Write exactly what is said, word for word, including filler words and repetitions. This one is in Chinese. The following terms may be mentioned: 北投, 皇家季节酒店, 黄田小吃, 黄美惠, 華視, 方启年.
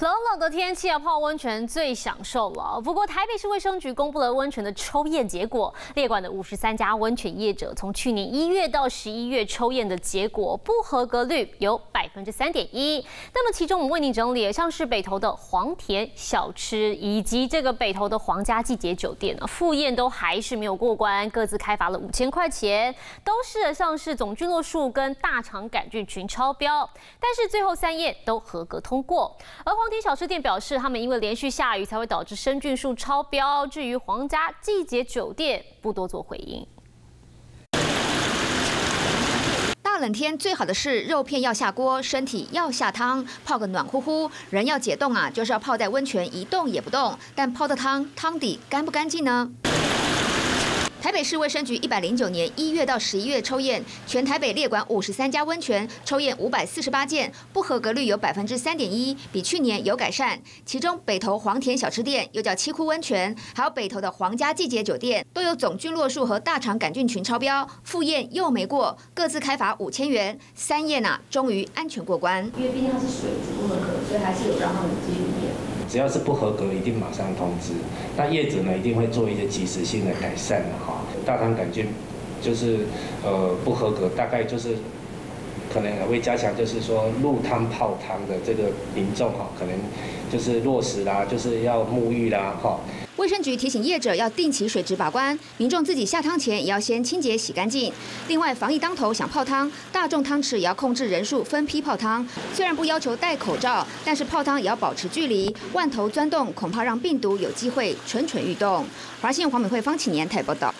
冷冷的天气啊，泡温泉最享受了。不过，台北市卫生局公布了温泉的抽验结果，列管的五十三家温泉业者从去年一月到十一月抽验的结果不合格率有百分之三点一。那么，其中我们为您整理，像是北投的黄田小吃以及这个北投的皇家季节酒店呢，复验都还是没有过关，各自开罚了五千块钱，都是像是总菌落数跟大肠杆菌群超标，但是最后三验都合格通过，而黄。 黄田小吃店表示，他们因为连续下雨才会导致生菌数超标。至于皇家季节酒店，不多做回应。大冷天最好的是肉片要下锅，身体要下汤，泡个暖乎乎。人要解冻啊，就是要泡在温泉一动也不动。但泡的汤汤底干不干净呢？ 台北市卫生局一百零九年一月到十一月抽验，全台北列管五十三家温泉，抽验五百四十八件，不合格率有百分之三点一，比去年有改善。其中北投黄田小吃店，又叫七窟温泉，还有北投的皇家季节酒店，都有总菌落数和大肠杆菌群超标，复验又没过，各自开罚五千元。三验啊，终于安全过关。因为毕竟它是水质不合格，所以还是有让他们继续验。 只要是不合格，一定马上通知。那业者呢，一定会做一些及时性的改善的哈。大肠杆菌就是呃不合格，大概就是可能会加强，就是说入汤泡汤的这个民众哈，可能就是落实啦，就是要沐浴啦哈。 卫生局提醒业者要定期水质把关，民众自己下汤前也要先清洁洗干净。另外，防疫当头，想泡汤，大众汤池也要控制人数，分批泡汤。虽然不要求戴口罩，但是泡汤也要保持距离。万头钻洞恐怕让病毒有机会蠢蠢欲动。华信黄美惠、方启年台报道。